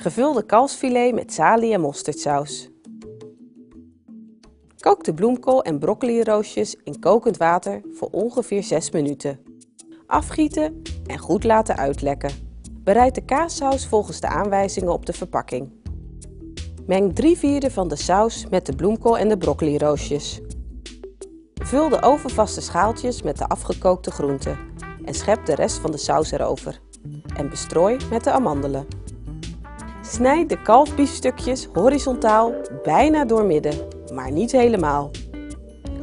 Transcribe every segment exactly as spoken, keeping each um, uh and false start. Gevulde kalfsfilet met salie en mosterdsaus. Kook de bloemkool en broccoliroosjes in kokend water voor ongeveer zes minuten. Afgieten en goed laten uitlekken. Bereid de kaassaus volgens de aanwijzingen op de verpakking. Meng drie vierde van de saus met de bloemkool en de broccoliroosjes. Vul de ovenvaste schaaltjes met de afgekookte groenten en schep de rest van de saus erover. En bestrooi met de amandelen. Snijd de kalfbiefstukjes horizontaal bijna doormidden, maar niet helemaal.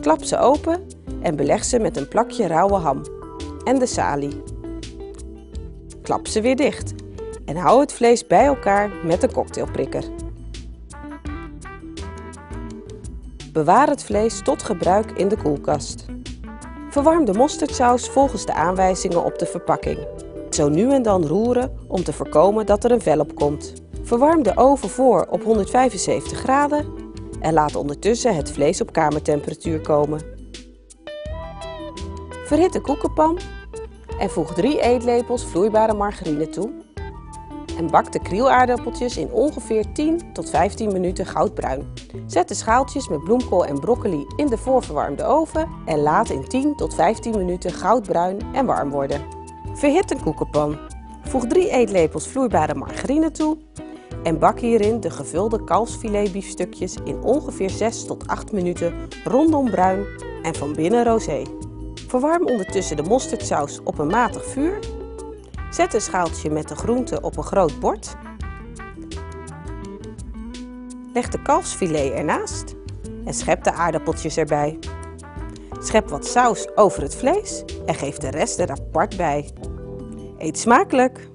Klap ze open en beleg ze met een plakje rauwe ham en de salie. Klap ze weer dicht en hou het vlees bij elkaar met een cocktailprikker. Bewaar het vlees tot gebruik in de koelkast. Verwarm de mosterdsaus volgens de aanwijzingen op de verpakking. Zo nu en dan roeren om te voorkomen dat er een vel op komt. Verwarm de oven voor op honderdvijfenzeventig graden en laat ondertussen het vlees op kamertemperatuur komen. Verhit de koekenpan en voeg drie eetlepels vloeibare margarine toe. En bak de krielaardappeltjes in ongeveer tien tot vijftien minuten goudbruin. Zet de schaaltjes met bloemkool en broccoli in de voorverwarmde oven en laat in tien tot vijftien minuten goudbruin en warm worden. Verhit een koekenpan. Voeg drie eetlepels vloeibare margarine toe en bak hierin de gevulde kalfsfiletbiefstukjes in ongeveer zes tot acht minuten rondom bruin en van binnen rosé. Verwarm ondertussen de mosterdsaus op een matig vuur. Zet een schaaltje met de groenten op een groot bord. Leg de kalfsfilet ernaast en schep de aardappeltjes erbij. Schep wat saus over het vlees en geef de rest er apart bij. Eet smakelijk!